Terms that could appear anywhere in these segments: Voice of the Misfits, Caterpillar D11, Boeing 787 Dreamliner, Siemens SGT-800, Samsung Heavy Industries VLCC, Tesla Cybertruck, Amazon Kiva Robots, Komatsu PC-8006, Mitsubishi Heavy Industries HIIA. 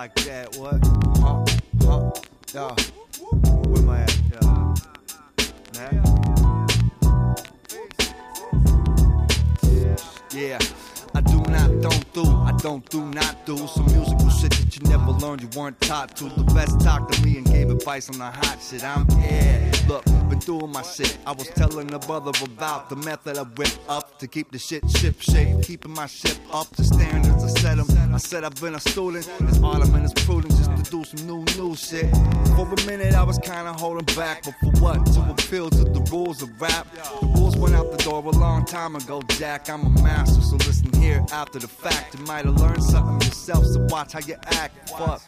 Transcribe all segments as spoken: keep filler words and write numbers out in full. like that, what? Huh? Huh? Nah. Where my ass, nah. Nah. Yeah. I do not don't do, I don't do not do some musical shit that you never learned, you weren't taught to. The best talked to me and gave advice on the hot shit. I'm yeah, look, been doing my shit. I was telling a brother about the method I whip up to keep the shit ship shape, keeping my ship up to standards I set them. I said I've been a student, as all I'm in is prudent, just to do some new new shit. For a minute I was kinda holding back, but for what? To appeal to the rules of rap. The rules went out the door a long time ago, Jack. I'm a master, so listen here after the fact. You might have learned something yourself, so watch how you act. Fuck,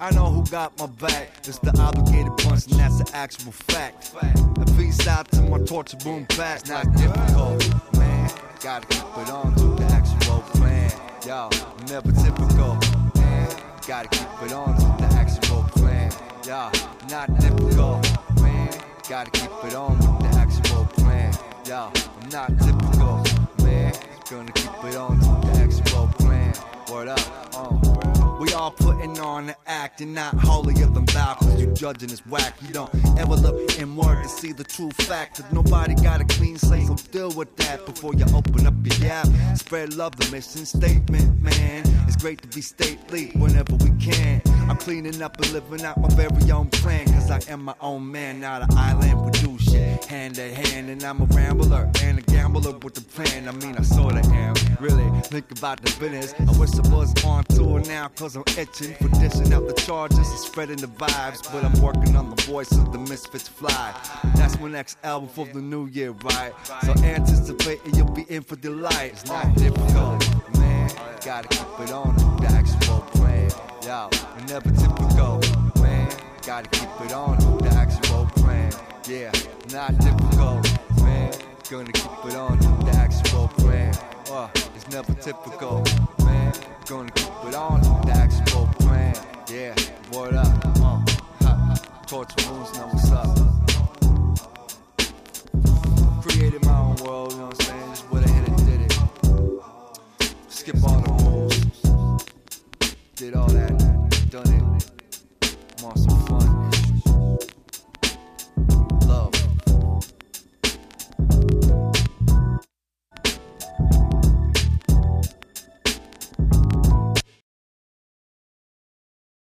I know who got my back. It's the obligated bunch, and that's the actual fact. And peace out to my torture boom past. Not difficult, man. Gotta keep it on to the actual plan. Yo, never typical, man. Gotta keep it on to the actual plan. Yo, not difficult, man. Gotta keep it on with the actual plan. Yo, not typical, man. Gonna keep it on to the expo plan. Word up, uh. We all putting on the act and not holier than thou, cause you judging is whack. You don't ever look inward to see the true fact. If nobody got a clean slate, so deal with that before you open up your yap. Spread love, the mission statement, man. It's great to be stately whenever we can. I'm cleaning up and living out my very own plan, cause I am my own man, not an island producer. Hand to hand, and I'm a rambler and a gambler with the plan. I mean, I sorta am. Really, think about the business. I wish I was on tour now, cause I'm itching for dishing out the charges and spreading the vibes. But I'm working on the voice of the Misfits fly. That's my next album for the new year, right? So anticipate and you'll be in for delight. It's not difficult, man. Gotta keep it on the actual plan. Yo, never typical, man. Gotta keep it on the actual plan. Yeah, not difficult, man. Gonna keep it on the actual plan. Uh, it's never typical, man. Gonna keep it on the actual plan. Yeah, word up, uh, ha, torture wounds, know what's up. Created my own world, you know what I'm saying? Just went ahead and did it. Skip all the rules. Did all that, done it. I'm on some